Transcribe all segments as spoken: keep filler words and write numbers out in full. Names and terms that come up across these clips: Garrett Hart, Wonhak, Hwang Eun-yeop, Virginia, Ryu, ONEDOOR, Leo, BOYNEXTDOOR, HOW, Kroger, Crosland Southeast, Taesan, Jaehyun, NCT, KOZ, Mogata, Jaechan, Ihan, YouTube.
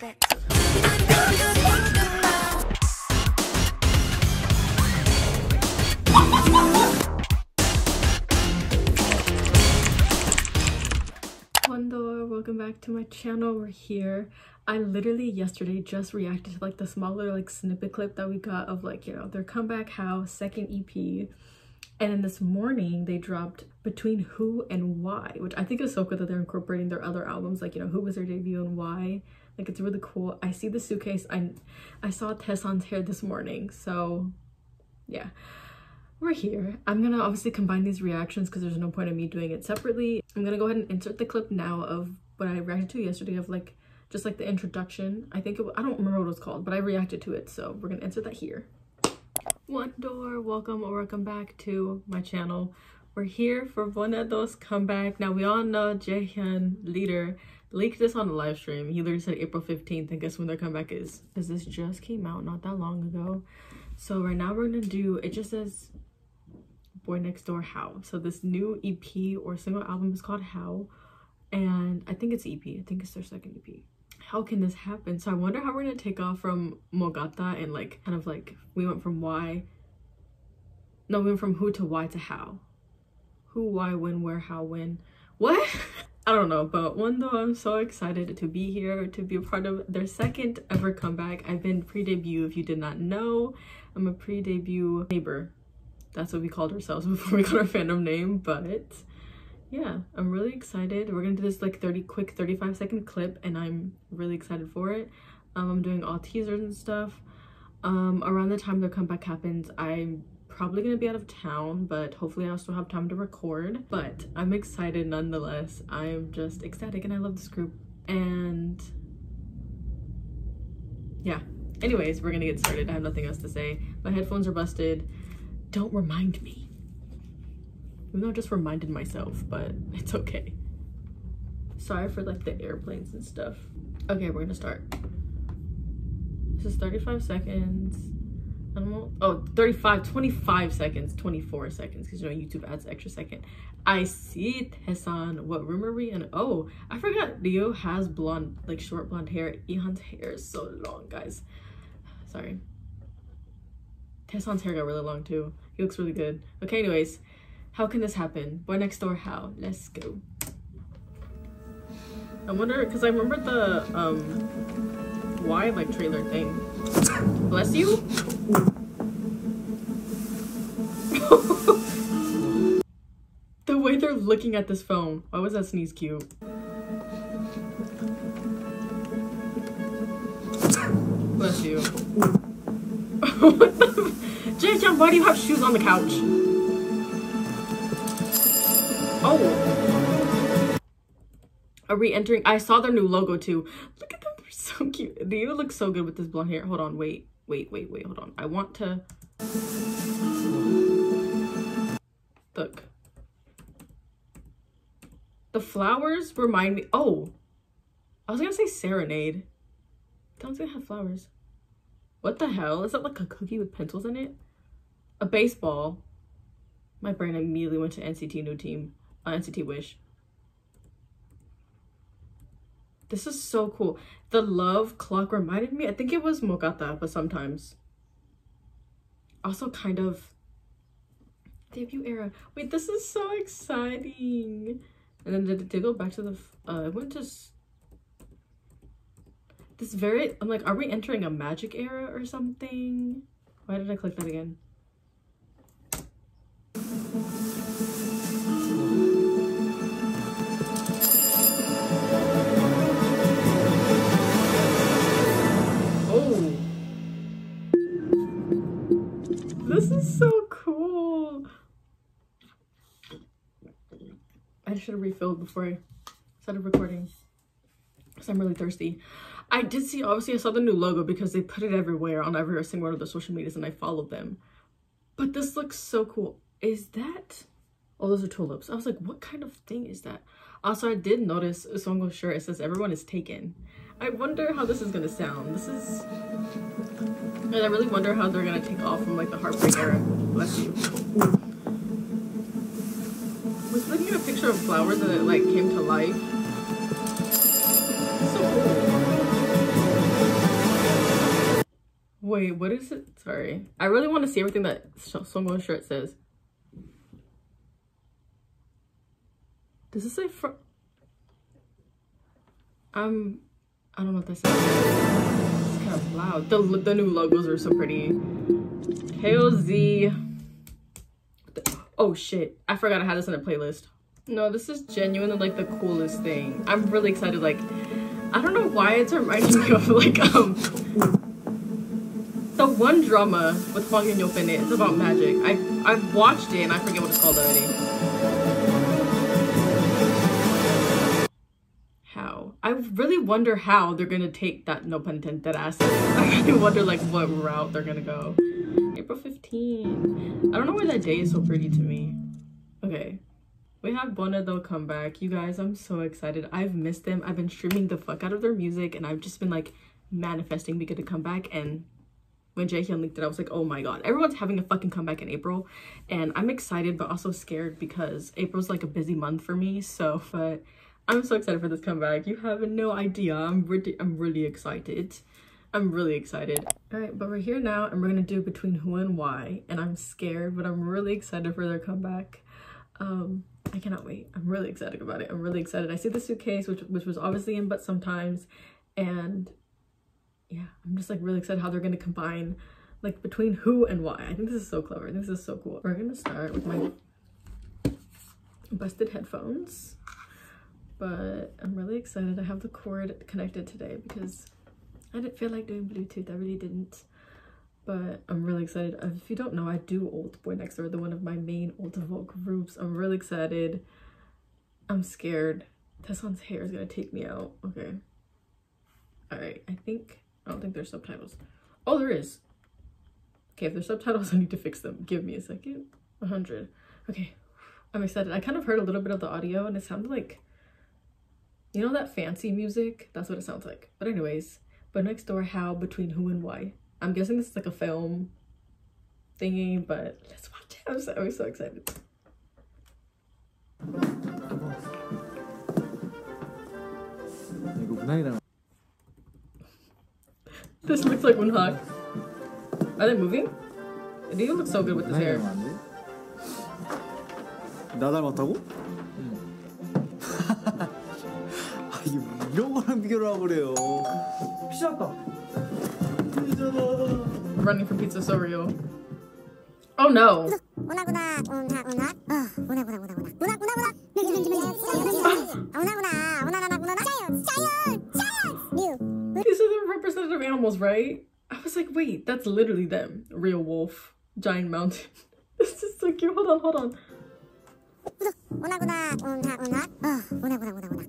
ONEDOOR, welcome back to my channel. We're here. I literally yesterday just reacted to like the smaller like snippet clip that we got of like, you know, their comeback, how second E P. And then this morning they dropped Between Who and Why, which I think is so good that they're incorporating their other albums, like, you know, who was their debut and why. Like, it's really cool. I see the suitcase. I I saw Taesan's hair this morning. So yeah, we're here. I'm gonna obviously combine these reactions because there's no point in me doing it separately. I'm gonna go ahead and insert the clip now of what I reacted to yesterday of like, just like the introduction. I think it, I don't remember what it was called, but I reacted to it. So we're gonna insert that here. ONEDOOR, welcome or welcome back to my channel. We're here for ONEDOOR's comeback. Now we all know Jaehyun, leader, leaked this on the live stream. He literally said April fifteenth, and guess when their comeback is, because this just came out not that long ago. So right now we're gonna do, it just says Boy Next Door How. So this new E P or single album is called How, and I think it's E P, I think it's their second E P. How can this happen? So I wonder how we're gonna take off from Mogata and like, kind of like, we went from why, no, we went from who to why to how. Who, why, when, where, how, when, what? I don't know, but ONEDOOR, I'm so excited to be here, to be a part of their second ever comeback. I've been pre-debut, if you did not know. I'm a pre-debut neighbor. That's what we called ourselves before we got our fandom name, but yeah, I'm really excited. We're gonna do this like thirty quick thirty-five second clip, and I'm really excited for it. um I'm doing all teasers and stuff. Um around the time their comeback happens, I'm probably gonna be out of town, but hopefully I'll still have time to record. But I'm excited nonetheless. I'm just ecstatic and I love this group, and yeah, anyways, we're gonna get started. I have nothing else to say. My headphones are busted. Don't remind me. Even though I just reminded myself, but it's okay. Sorry for like the airplanes and stuff. Okay, we're gonna start. This is thirty-five seconds. I don't know. Oh, thirty-five, twenty-five seconds, twenty-four seconds, because you know YouTube adds an extra second. I see Taesan. What room are we in? Oh, I forgot Leo has blonde, like short blonde hair. Ihan's hair is so long, guys. Sorry. Taesan's hair got really long too. He looks really good. Okay, anyways. How can this happen? Boy Next Door How. Let's go. I wonder, because I remember the um why like trailer thing. Bless you. The way they're looking at this phone. Why was that sneeze cute? Bless you. Jaechan, why do you have shoes on the couch? Oh, are we entering? I saw their new logo too. Look at them, they're so cute. They even look so good with this blonde hair. Hold on, wait, wait, wait, wait, hold on. I want to look. The flowers remind me. Oh, I was gonna say serenade. That one's gonna have flowers. What the hell? Is that like a cookie with pencils in it? A baseball. My brain immediately went to N C T New Team. Uh, N C T Wish. This is so cool. The love clock reminded me, I think it was Mogata, but sometimes also kind of debut era. Wait, this is so exciting. And then did they go back to the uh I went to this very, I'm like, are we entering a magic era or something? Why did I click that again? I should have refilled before I started recording because I'm really thirsty. I did see, obviously I saw the new logo because they put it everywhere on every single one of the social medias, and I followed them. But this looks so cool. Is that, oh, those are tulips. I was like, what kind of thing is that? Also, I did notice Songo's shirt, it says everyone is taken. I wonder how this is gonna sound. This is, and I really wonder how they're gonna take off from like the heartbreak era. Bless you. Ooh. I was looking at a picture of flowers and it like came to life. So cool. Wait, what is it? Sorry. I really want to see everything that Sungwon's shirt says. Does it say fr- Um, I don't know what that says. It's kind of loud. The, the new logos are so pretty. K O Z. Oh shit, I forgot I had this in a playlist. No, this is genuinely like the coolest thing. I'm really excited. Like, I don't know why it's reminding me of like, um, the one drama with Hwang Eun-yeop in it. It's about magic. I, I've watched it and I forget what it's called already. How? I really wonder how they're gonna take that, no pun intended, ass. I really wonder like what route they're gonna go. April fifteenth. I don't know why that day is so pretty to me. Okay. We have ONEDOOR come back. You guys, I'm so excited. I've missed them. I've been streaming the fuck out of their music and I've just been like manifesting we get to come back, and when Jaehyun leaked it, I was like, oh my god, everyone's having a fucking comeback in April, and I'm excited but also scared because April's like a busy month for me, so but I'm so excited for this comeback. You have no idea. I'm really I'm really excited. I'm really excited. All right, but we're here now and we're gonna do Between Who and Why, and I'm scared but I'm really excited for their comeback. Um, I cannot wait. I'm really excited about it. I'm really excited. I see the suitcase, which which was obviously in But Sometimes, and yeah, I'm just like really excited how they're gonna combine like Between Who and Why. I think this is so clever. I think this is so cool. We're gonna start with my busted headphones, but I'm really excited. I have the cord connected today because I didn't feel like doing Bluetooth. I really didn't. But I'm really excited. If you don't know, I do old BOYNEXTDOOR, the one of my main old vocal groups. I'm really excited. I'm scared. Taesan's hair is gonna take me out. Okay. Alright, I think I don't think there's subtitles. Oh, there is. Okay, if there's subtitles, I need to fix them. Give me a second. one hundred. Okay. I'm excited. I kind of heard a little bit of the audio and it sounded like, you know, that fancy music? That's what it sounds like. But anyways, BOYNEXTDOOR, how, Between Who and Why. I'm guessing this is like a film thingy, but let's watch it. I'm so, I'm so excited. This looks like Wonhak. Are they moving? Do you look so good with this hair? Running for pizza, so real. Oh no! These are the representative of animals, right? I was like, wait, that's literally them. Real wolf, giant mountain. This is so cute. Hold on, hold on.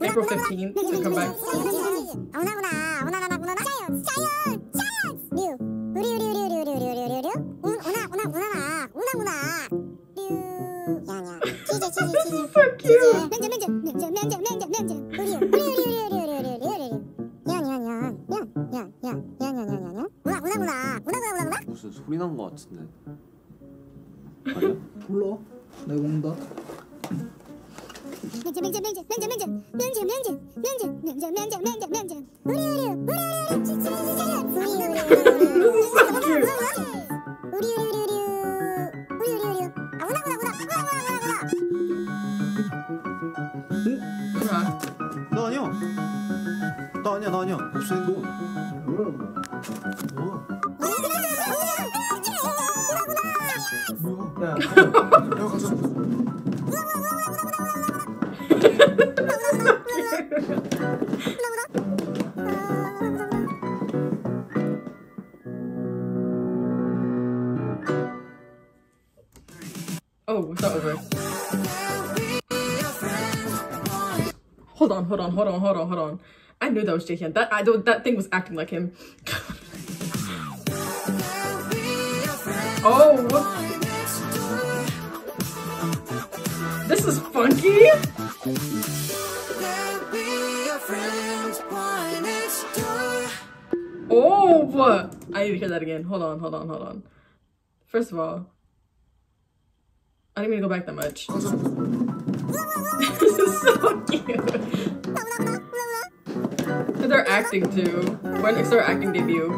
April fifteenth, we come back. This is so cute. Oh, it's not over. Hold on, hold on, hold on, hold on, hold on. I knew that was Jaechan. That I don't. That thing was acting like him. Oh, what? This is funky. Oh, what? I need to hear that again. Hold on, hold on, hold on. First of all, I didn't mean to go back that much. This is so cute. They're acting too. BOYNEXTDOOR acting debut.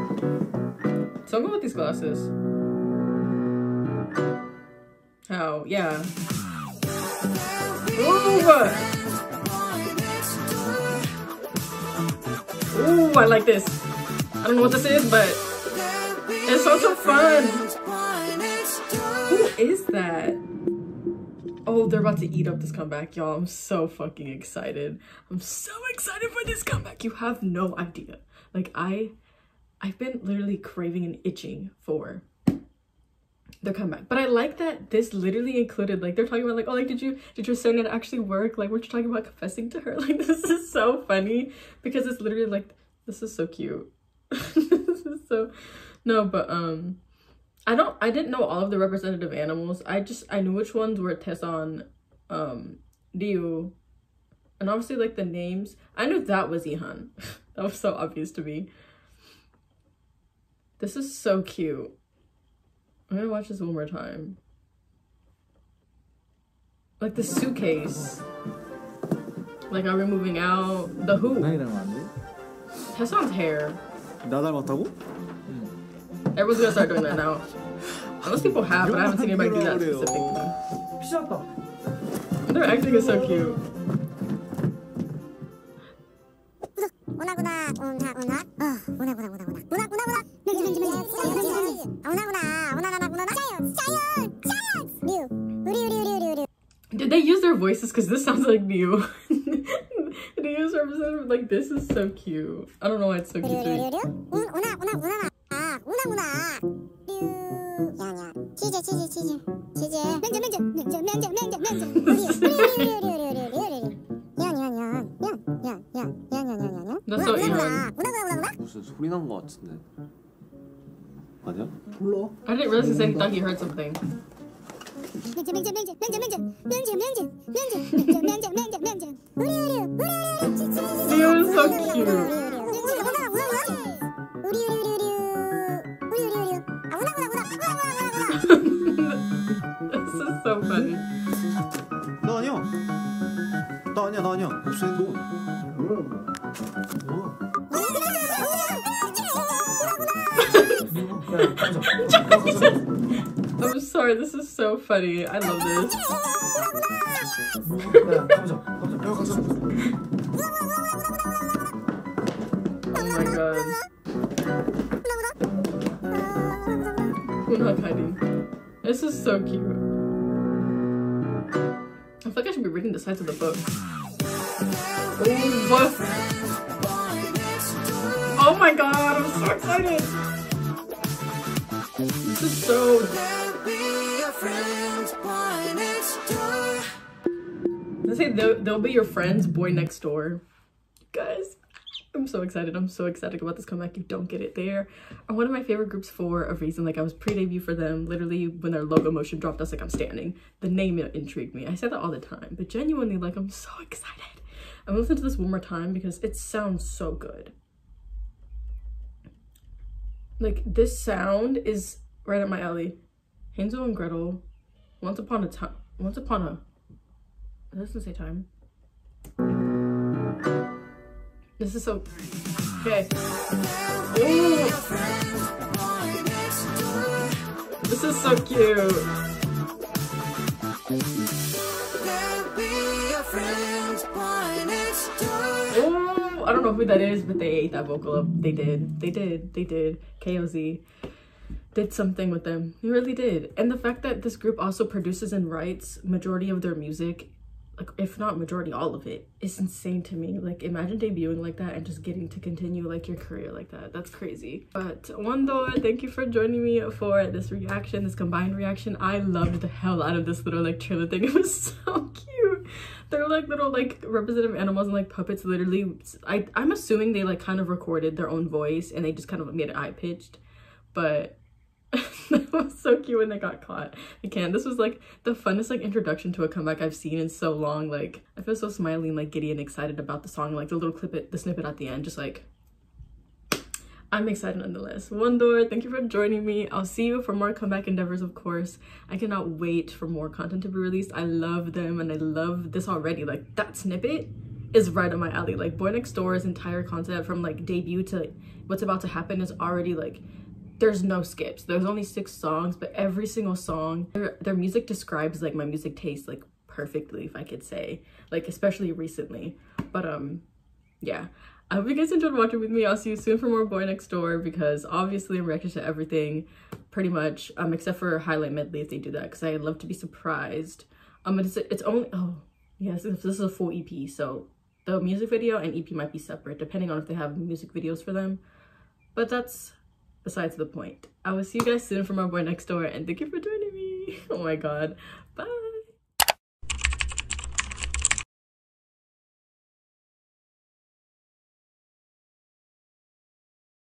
Something about these glasses. How? Yeah. Ooh! Ooh, I like this. I don't know what this is, but it sounds so fun. Who is that? Oh, they're about to eat up this comeback, y'all. I'm so fucking excited. I'm so excited for this comeback. You have no idea. Like, I, I've been literally craving and itching for their comeback. But I like that this literally included, like, they're talking about, like, oh, like, did you, did your Seonan actually work? Like, weren't you talking about confessing to her? Like, this is so funny because it's literally, like, this is so cute. This is so, no, but, um... I don't I didn't know all of the representative animals. I just I knew which ones were Taesan, um, Ryu, and obviously like the names. I knew that was Ihan. That was so obvious to me. This is so cute. I'm gonna watch this one more time. Like the suitcase. Like, are we moving out? The who? Taesan's hair. Everyone's gonna start doing that now. Most people have, but I haven't seen anybody do that specifically. Their acting is so cute. Did they use their voices? Because this sounds like Ryu. They use representative, like, this is so cute. I don't know why it's so cute to me. That's so Ihan. I didn't realize he said he thought he heard something. He was so cute. So funny. No, no, no, no, no, I'm sorry, this is so funny. I love this. Oh my god. Wonhak hiding. This is so cute. I feel like I should be reading the sides of the book. Oh, what? Oh my god, I'm so excited! This is so... Let's say they'll, they'll be your friends, boy next door. Guys, I'm so excited. I'm so excited about this comeback. You don't get it there. Are one of my favorite groups for a reason. Like, I was pre-debut for them. Literally, when their logo motion dropped, I was like, I'm standing. The name intrigued me. I say that all the time. But genuinely, like, I'm so excited. I'm gonna listen to this one more time because it sounds so good. Like, this sound is right up my alley. Hansel and Gretel. Once upon a time. Once upon a... It doesn't say time. This is so... Okay. Ooh. This is so cute. Ooh. I don't know who that is, but they ate that vocal up. They did. They did. They did. K O Z did something with them. He really did. And the fact that this group also produces and writes majority of their music, like, if not majority, all of it, is insane to me. Like, imagine debuting like that and just getting to continue, like, your career like that. That's crazy. But ONEDOOR, thank you for joining me for this reaction, this combined reaction. I loved the hell out of this little, like, trailer thing. It was so cute. They're, like, little, like, representative animals and, like, puppets, literally. I, I'm assuming they, like, kind of recorded their own voice and they just kind of made it high-pitched. But... that was so cute when they got caught. Again, this was like the funnest like introduction to a comeback I've seen in so long. Like, I feel so smiley and like giddy and excited about the song. Like the little clip, it, the snippet at the end, just like, I'm excited nonetheless. ONEDOOR, thank you for joining me. I'll see you for more comeback endeavors, of course. I cannot wait for more content to be released. I love them and I love this already. Like, that snippet is right up my alley. Like, BOYNEXTDOOR's entire concept from like debut to what's about to happen is already like there's no skips. There's only six songs, but every single song, their, their music describes like my music taste like perfectly, if I could say, like especially recently. But um yeah, I hope you guys enjoyed watching with me. I'll see you soon for more Boy Next Door, because obviously I'm reacting to everything pretty much, um except for highlight medley if they do that, because I love to be surprised. Um it's, it's only, oh yes, this is a full E P, so the music video and E P might be separate depending on if they have music videos for them, but that's besides the point. I will see you guys soon for my Boy Next Door, and thank you for joining me. Oh my god, bye.